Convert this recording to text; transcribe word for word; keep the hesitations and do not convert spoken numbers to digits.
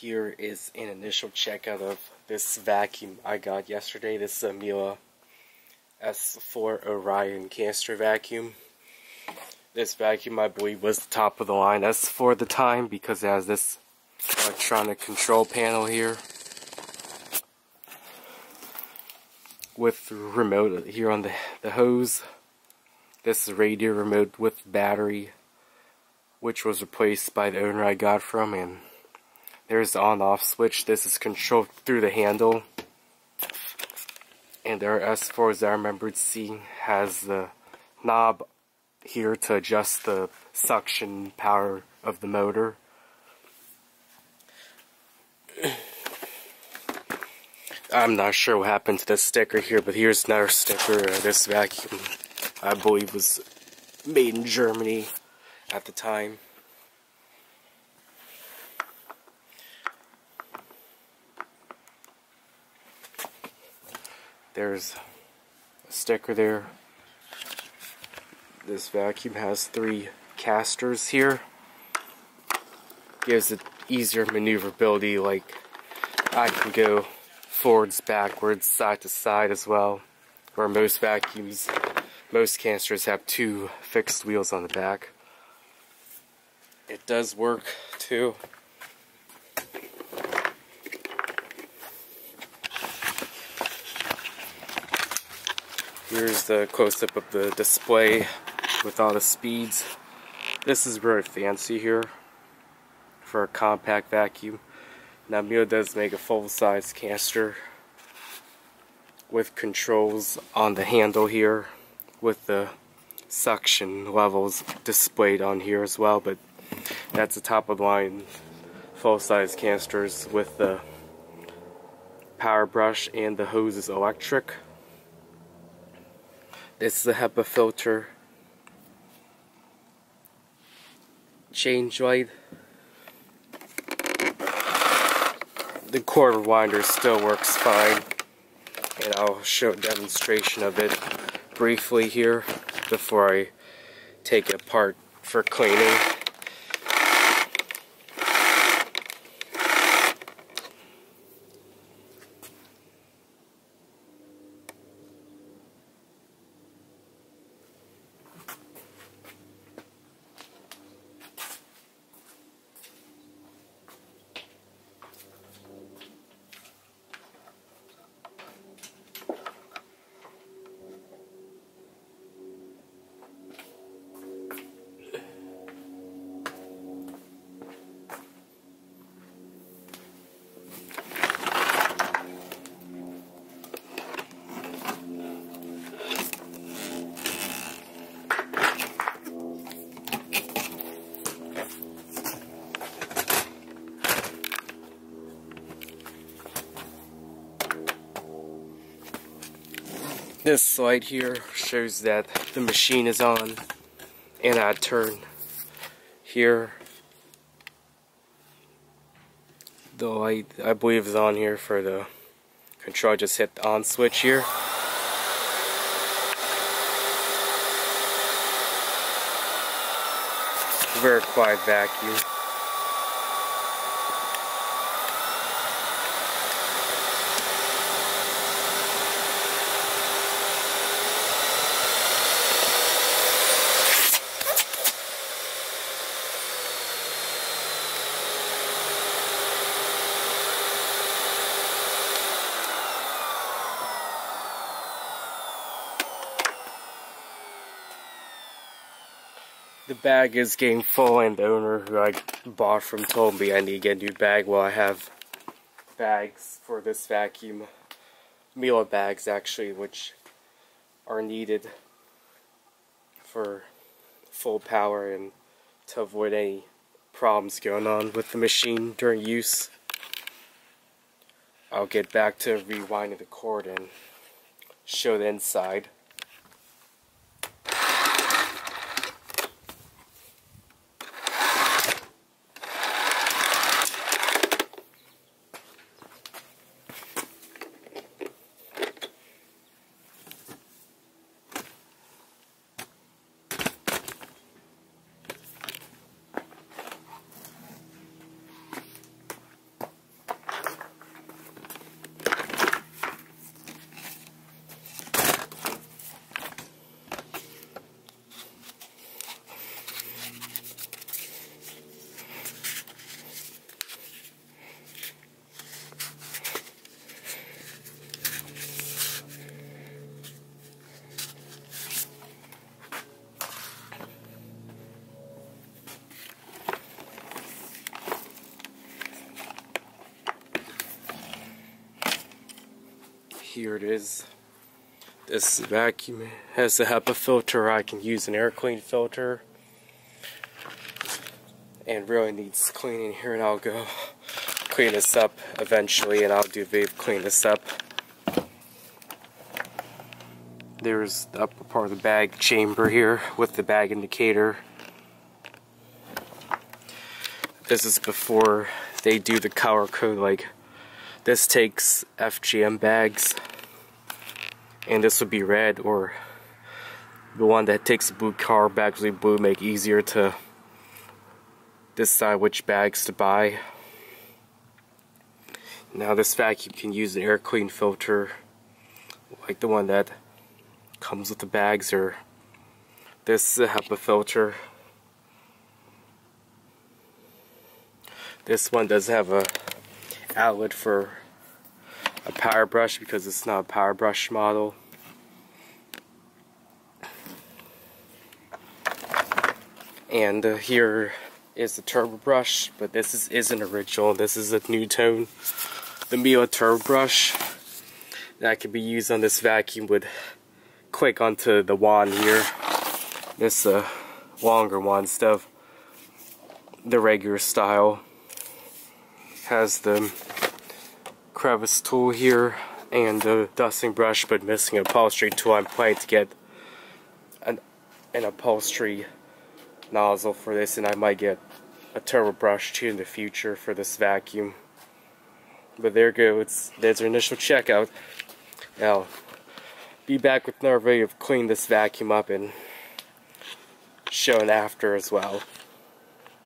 Here is an initial checkout of this vacuum I got yesterday. This is a Miele S four Orion canister vacuum. This vacuum, I believe, was the top of the line S four at the time because it has this electronic control panel here with remote here on the, the hose. This is radio remote with battery, which was replaced by the owner I got from, and there's the on-off switch. This is controlled through the handle. And there are S fours that I remembered seeing has the knob here to adjust the suction power of the motor. I'm not sure what happened to this sticker here, but here's another sticker. Uh, this vacuum, I believe, was made in Germany at the time. There's a sticker there. This vacuum has three casters here. Gives it easier maneuverability, like I can go forwards, backwards, side to side as well. Where most vacuums, most canisters have two fixed wheels on the back. It does work too. Here's the close-up of the display with all the speeds. This is really fancy here for a compact vacuum. Now Miele does make a full-size canister with controls on the handle here with the suction levels displayed on here as well, but that's the top-of-the-line full-size canisters with the power brush, and the hose is electric. This is a HEPA filter, change light. The cord winder still works fine, and I'll show a demonstration of it briefly here before I take it apart for cleaning. This slide here shows that the machine is on, and I turn here. The light, I believe, is on here for the control. I just hit the on switch here. Very quiet vacuum. The bag is getting full, and the owner who I bought from told me I need to get a new bag. Well, I have bags for this vacuum, Miele bags actually, which are needed for full power and to avoid any problems going on with the machine during use. I'll get back to rewinding the cord and show the inside. here it is. This vacuum has a HEPA filter. I can use an air clean filter. And really needs cleaning here, and I'll go clean this up eventually, and I'll do vape clean this up. There's the upper part of the bag chamber here with the bag indicator. This is before they do the color code. Like, this takes F G M bags, and this would be red, or the one that takes blue color bags would be blue, make easier to decide which bags to buy. Now this vacuum can use an air clean filter, like the one that comes with the bags, or this is a HEPA filter. This one does have a outlet for a power brush because it's not a power brush model. And uh, here is the turbo brush, but this is, isn't original. This is a new tone, the Miele turbo brush, that can be used on this vacuum with. Click onto the wand here. This uh, longer wand stuff, the regular style, has the crevice tool here and the dusting brush, but missing an upholstery tool. I'm planning to get an, an upholstery nozzle for this, and I might get a turbo brush too in the future for this vacuum. But there goes, there's our initial checkout. Now, be back with another video of cleaning this vacuum up and showing after as well.